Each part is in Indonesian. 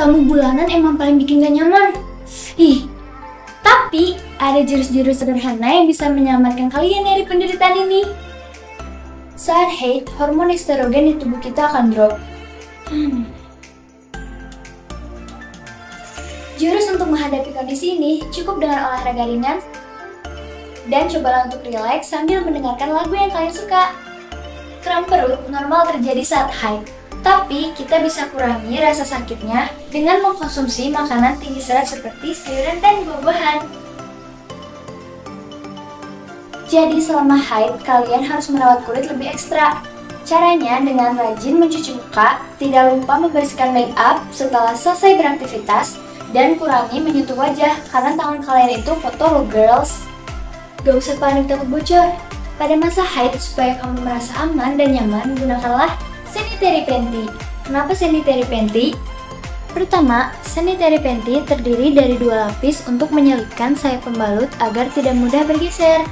tamu bulanan emang paling bikin gak nyaman. Ih, tapi ada jurus-jurus sederhana yang bisa menyelamatkan kalian dari penderitaan ini. Saat haid, hormon estrogen di tubuh kita akan drop. Jurus untuk menghadapi kondisi ini cukup dengan olahraga ringan dan cobalah untuk rileks sambil mendengarkan lagu yang kalian suka. Kram perut normal terjadi saat haid, tapi kita bisa kurangi rasa sakitnya dengan mengkonsumsi makanan tinggi serat seperti sayuran dan buah-buahan. Jadi selama haid kalian harus merawat kulit lebih ekstra. Caranya dengan rajin mencuci muka, tidak lupa membersihkan make up setelah selesai beraktivitas, dan kurangi menyentuh wajah karena tangan kalian itu kotor, girls. Gak usah panik takut bocor. Pada masa haid supaya kamu merasa aman dan nyaman, gunakanlah sanitary panty. Kenapa sanitary panty? Pertama, sanitary panty terdiri dari 2 lapis untuk menyelipkan sayap pembalut agar tidak mudah bergeser.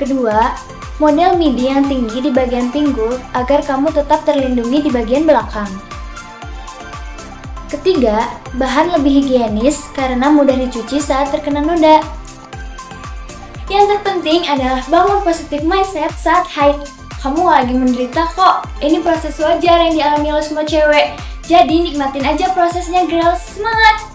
Kedua, model midi yang tinggi di bagian pinggul agar kamu tetap terlindungi di bagian belakang. Ketiga, bahan lebih higienis karena mudah dicuci saat terkena noda. Yang terpenting adalah bangun positif mindset saat haid. Kamu lagi menderita kok, ini proses wajar yang dialami oleh semua cewek. Jadi nikmatin aja prosesnya, girls, semangat!